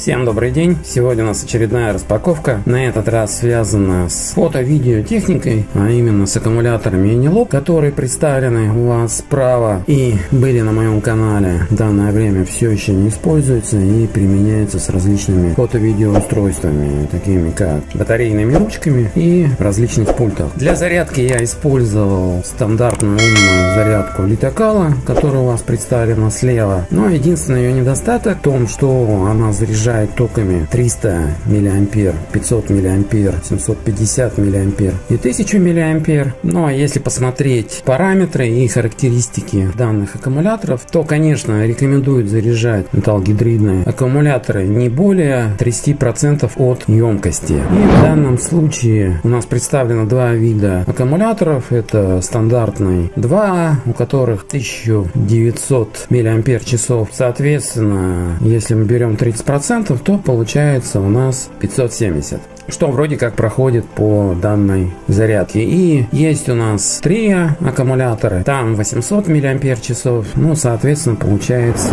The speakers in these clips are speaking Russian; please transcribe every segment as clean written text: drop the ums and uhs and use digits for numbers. Всем добрый день! Сегодня у нас очередная распаковка, на этот раз связана с фото-видео техникой, а именно с аккумуляторами Eneloop, которые представлены у вас справа и были на моем канале. В данное время все еще не используются и применяются с различными фото-видео устройствами, такими как батарейными ручками и различных пультах. Для зарядки я использовал стандартную умную зарядку Litocala, которая у вас представлена слева, но единственный ее недостаток в том, что она заряжается токами 300 миллиампер, 500 миллиампер, 750 миллиампер и 1000 миллиампер. Но если посмотреть параметры и характеристики данных аккумуляторов, то, конечно, рекомендуют заряжать металлогидридные аккумуляторы не более 30% от емкости. И в данном случае у нас представлено два вида аккумуляторов. Это стандартный 2, у которых 1900 миллиампер часов. Соответственно, если мы берем 30%, то получается у нас 570, что вроде как проходит по данной зарядке. И есть у нас 3 аккумулятора, там 800 миллиампер часов, ну соответственно получается,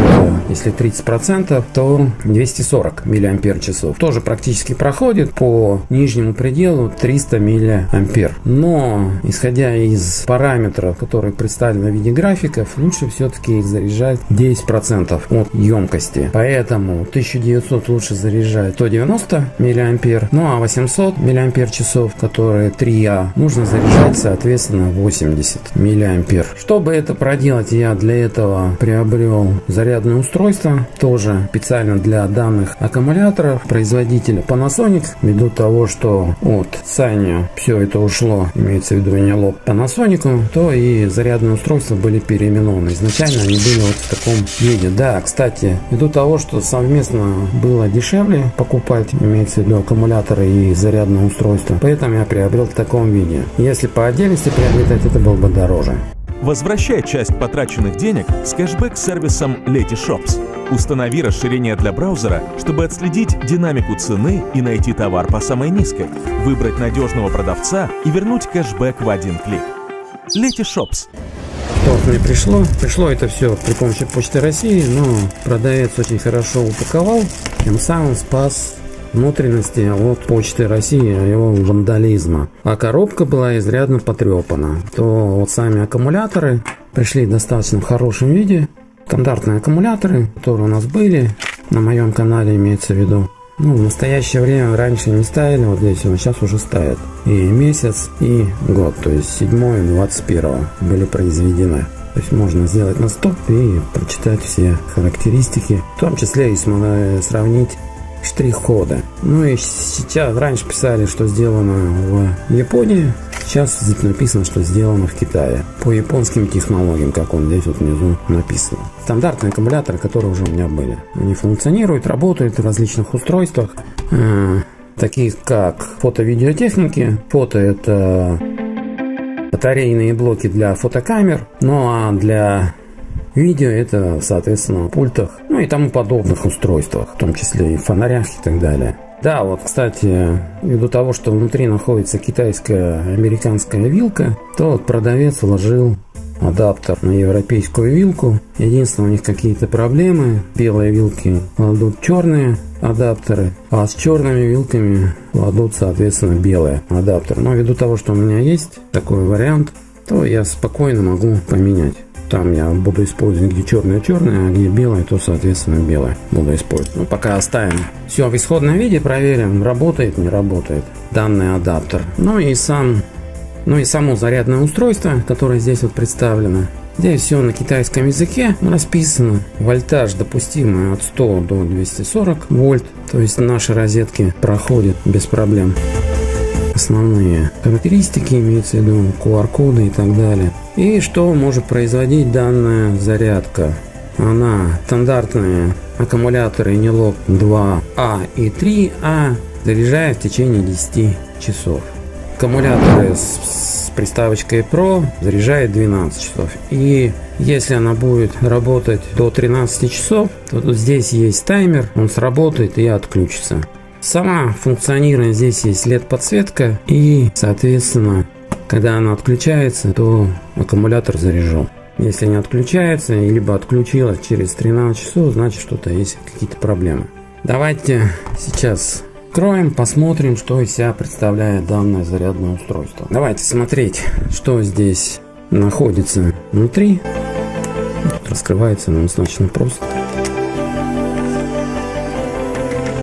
если 30%, то 240 миллиампер часов, тоже практически проходит по нижнему пределу 300 миллиампер. Но исходя из параметров, которые представлены в виде графиков, лучше все-таки их заряжать 10% от емкости, поэтому 1900 лучше заряжать 190 миллиампер, ну а 800 миллиампер часов, которые 3А, нужно заряжать соответственно 80 миллиампер. Чтобы это проделать, я для этого приобрел зарядное устройство, тоже специально для данных аккумуляторов производителя Panasonic, ввиду того, что от Саня все это ушло, имеется в виду Eneloop, Panasonic, то и зарядные устройства были переименованы. Изначально они были вот в таком виде. Да, кстати, ввиду того, что совместно было дешевле покупать, имеется в виду аккумуляторы и зарядное устройство, поэтому я приобрел в таком виде. Если по отдельности приобретать, это было бы дороже. Возвращай часть потраченных денег с кэшбэк-сервисом Letyshops. Установи расширение для браузера, чтобы отследить динамику цены и найти товар по самой низкой, выбрать надежного продавца и вернуть кэшбэк в один клик. Letyshops. Мне пришло это все при помощи Почты России, но продавец очень хорошо упаковал, тем самым спас внутренности от Почты России, его вандализма. А коробка была изрядно потрепана. То вот сами аккумуляторы пришли в достаточно хорошем виде. Стандартные аккумуляторы, которые у нас были на моем канале, имеется в виду. Ну, в настоящее время раньше не ставили, вот здесь вот, сейчас уже ставят. И месяц, и год, то есть 7 и 21 были произведены. То есть можно сделать на стоп и прочитать все характеристики, в том числе и сравнить штрих-коды. Ну и сейчас, раньше писали, что сделано в Японии, сейчас написано, что сделано в Китае. По японским технологиям, как он здесь вот внизу написано. Стандартные аккумуляторы, которые уже у меня были. Они функционируют, работают в различных устройствах, таких как фото-видеотехники. Фото — это батарейные блоки для фотокамер, ну а для видео это, соответственно, в пультах, ну и тому подобных устройствах, в том числе и в фонарях и так далее. Да, вот, кстати, ввиду того, что внутри находится китайская американская вилка, то вот продавец вложил адаптер на европейскую вилку. Единственное, у них какие-то проблемы. Белые вилки кладут черные адаптеры, а с черными вилками кладут, соответственно, белые адаптеры. Но ввиду того, что у меня есть такой вариант, то я спокойно могу поменять. Там я буду использовать, где черное-черное, а где белое, то, соответственно, белое буду использовать. Ну, пока оставим все в исходном виде, проверим, работает, не работает данный адаптер. Ну и само зарядное устройство, которое здесь вот представлено. Здесь все на китайском языке расписано. Вольтаж допустимый от 100 до 240 вольт. То есть наши розетки проходят без проблем. Основные характеристики, имеется в виду QR-коды и так далее. И что может производить данная зарядка? Она стандартные аккумуляторы Eneloop 2А и 3А заряжает в течение 10 часов. Аккумуляторы с приставочкой Pro заряжает 12 часов. И если она будет работать до 13 часов, то здесь есть таймер, он сработает и отключится. Сама функционирует, здесь есть LED-подсветка, и, соответственно, когда она отключается, то аккумулятор заряжен. Если не отключается, либо отключилась через 13 часов, значит что-то есть, какие-то проблемы. Давайте сейчас откроем, посмотрим, что из себя представляет данное зарядное устройство. Давайте смотреть, что здесь находится внутри. Раскрывается оно достаточно просто.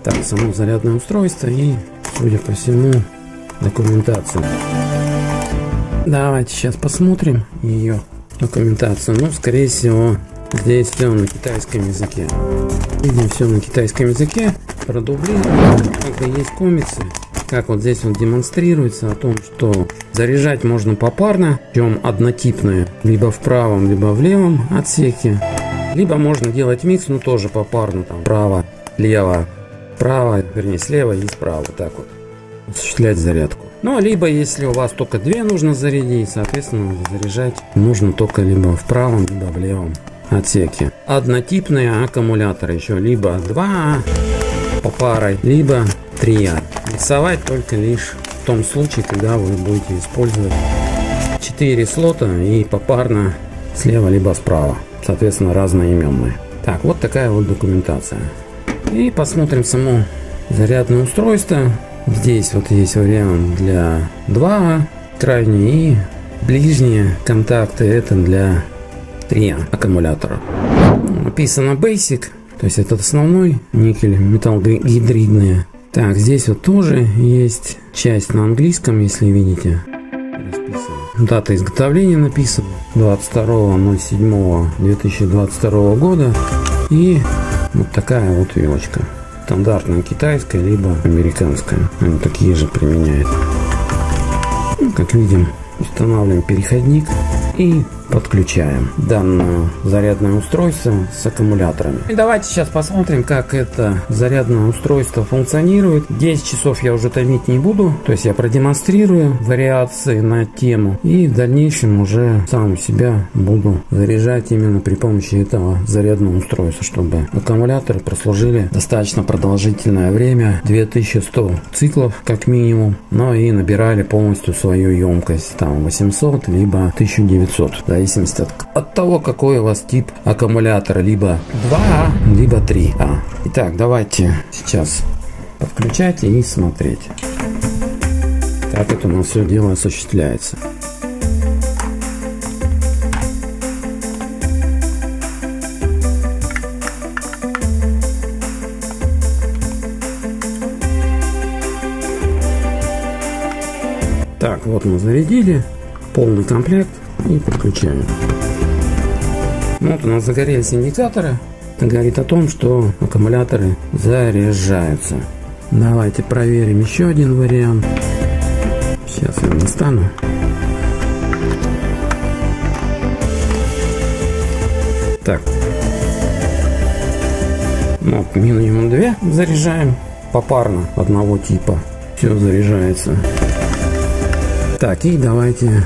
Так, само зарядное устройство и, судя по всему, документация. Давайте сейчас посмотрим ее документацию. Ну, скорее всего, здесь все на китайском языке. Видно, все на китайском языке. Продублировано. Также есть комиксы. Как вот здесь вот демонстрируется о том, что заряжать можно попарно, причем однотипные, либо в правом, либо в левом отсеке. Либо можно делать микс, но тоже попарно, там право, лево, право, вернее слева и справа, так вот осуществлять зарядку. Ну, либо если у вас только две нужно зарядить, соответственно, заряжать нужно только либо в правом, либо в левом отсеке. Однотипные аккумуляторы еще либо 2 по парой, либо 3. Рисовать только лишь в том случае, когда вы будете использовать 4 слота и попарно слева либо справа, соответственно, разноименные. Так, вот такая вот документация. И посмотрим само зарядное устройство. Здесь вот есть вариант для 2, крайние и ближние контакты, это для 3 аккумулятора. Написано Basic, то есть это основной, никель, металл гидридные. Так, здесь вот тоже есть часть на английском, если видите. Дата изготовления написана 22.07.2022 года. И вот такая вот вилочка. Стандартная китайская, либо американская. Они такие же применяют. Ну, как видим, устанавливаем переходник и подключаем данное зарядное устройство с аккумуляторами. И давайте сейчас посмотрим, как это зарядное устройство функционирует. 10 часов я уже томить не буду, то есть я продемонстрирую вариации на тему и в дальнейшем уже сам себя буду заряжать именно при помощи этого зарядного устройства, чтобы аккумуляторы прослужили достаточно продолжительное время, 2100 циклов как минимум, но и набирали полностью свою емкость, там 800 либо 1900, в зависимости от того, какой у вас тип аккумулятора, либо 2А, либо 3А. Итак, давайте сейчас подключать и смотреть, как это у нас все дело осуществляется. Так, вот мы зарядили полный комплект и подключаем. Вот у нас загорелись индикаторы. Это говорит о том, что аккумуляторы заряжаются. Давайте проверим еще один вариант. Сейчас я достану. Так. Вот, минимум 2 заряжаем. Попарно одного типа. Все заряжается. Так, и давайте...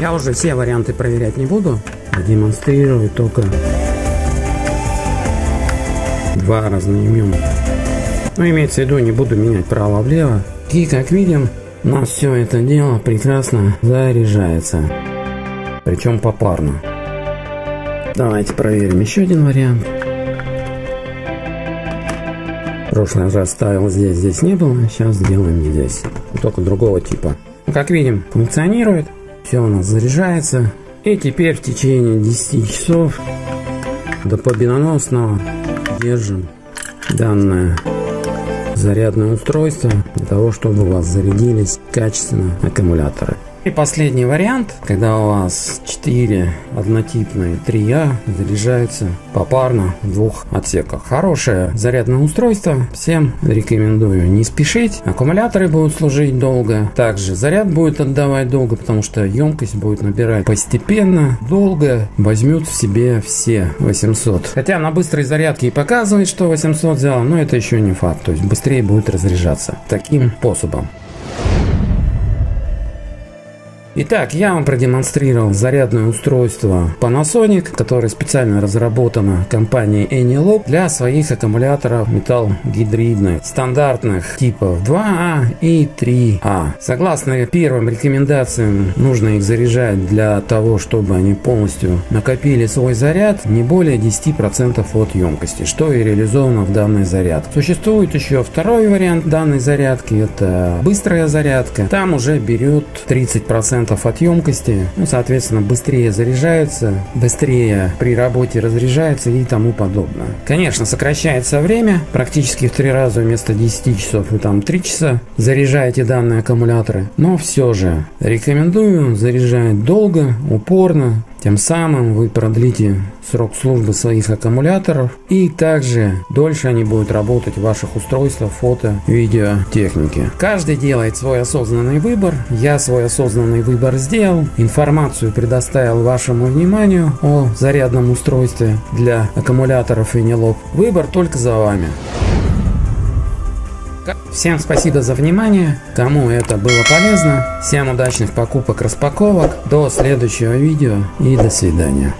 Я уже все варианты проверять не буду, демонстрирую только 2 разноименных. Но имеется в виду, не буду менять право-влево. И как видим, у нас все это дело прекрасно заряжается, причем попарно. Давайте проверим еще один вариант. В прошлый раз ставил здесь, здесь не было, сейчас сделаем здесь, только другого типа. Как видим, функционирует. Все у нас заряжается. И теперь в течение 10 часов до победоносного держим данное зарядное устройство для того, чтобы у вас зарядились качественно аккумуляторы. И последний вариант, когда у вас 4 однотипные 3А заряжаются попарно в 2 отсеках. Хорошее зарядное устройство, всем рекомендую не спешить. Аккумуляторы будут служить долго, также заряд будет отдавать долго, потому что емкость будет набирать постепенно, долго возьмет в себе все 800. Хотя на быстрой зарядке и показывает, что 800 взяла, но это еще не факт, то есть быстрее будет разряжаться таким способом. Итак, я вам продемонстрировал зарядное устройство Panasonic, которое специально разработано компанией Eneloop для своих аккумуляторов металлогидридных, стандартных типов 2А и 3А. Согласно первым рекомендациям, нужно их заряжать для того, чтобы они полностью накопили свой заряд не более 10% от емкости, что и реализовано в данной зарядке. Существует еще второй вариант данной зарядки, это быстрая зарядка. Там уже берет 30% от емкости, соответственно, быстрее заряжается, быстрее при работе разряжается и тому подобное. Конечно, сокращается время, практически в 3 раза вместо 10 часов вы там 3 часа заряжаете данные аккумуляторы, но все же рекомендую заряжать долго, упорно. Тем самым вы продлите срок службы своих аккумуляторов, и также дольше они будут работать в ваших устройствах фото, видео, техники. Каждый делает свой осознанный выбор. Я свой осознанный выбор сделал. Информацию предоставил вашему вниманию о зарядном устройстве для аккумуляторов Eneloop. Выбор только за вами. Всем спасибо за внимание, кому это было полезно, всем удачных покупок, распаковок, до следующего видео и до свидания.